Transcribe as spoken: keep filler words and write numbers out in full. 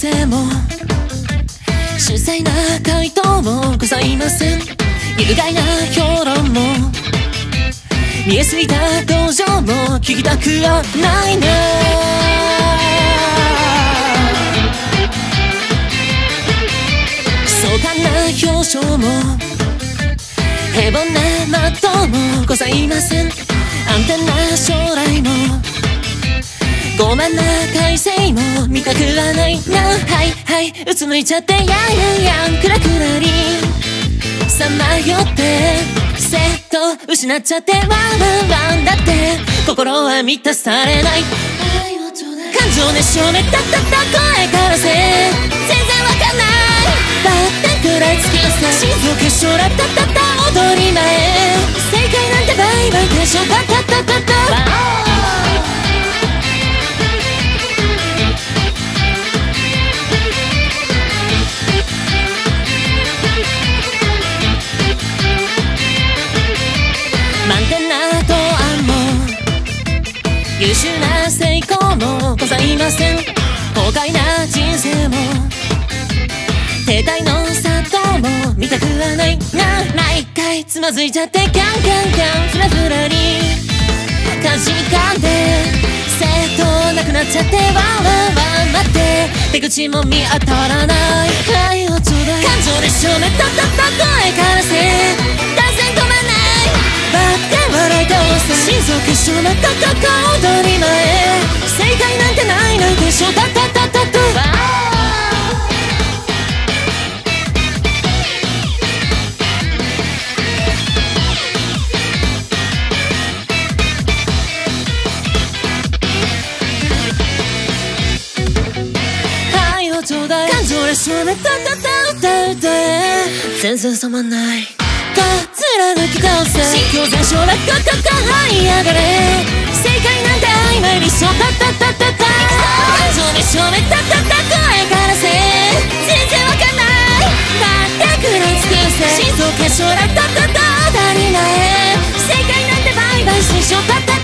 生も主催な回答もございません。有害な評論も見えすぎた同情も聞きたくはないね。表彰も平凡なまっとうもございません。安定な将来も傲慢な体制も見たくはないな。はいはい、うつむいちゃってやんやんやん、暗くなりさまよってセット失っちゃってワンワンワンだって心は満たされない。感情でしょめたたた声からせ全然わかんないだってくらいつきよさ静岡しょらたたた踊り前正解なんてバイバイでしょたたたたた満点な答案も優秀な成功もございません。後悔な人生も世代の砂糖も見たくはないな。毎回つまずいちゃってキャンキャンキャンフラフラにかじかんで正当なくなっちゃってワンワンワンって出口も見当たらない。愛をちょうだい感情でしょめたたた声からせ断線止まんないバッて笑い倒せ静岡しょめたたた踊り前正解なんてないないでしょたたたたた全然染まんないかつら抜き倒せ新教材将来かかかはい上がれ正解なんて曖昧にしょたたたたた感情にしょめたたた声からせ全然わかんない全くのつくせ静岡将来たたた当たり前正解なんてバイバイしてしょたた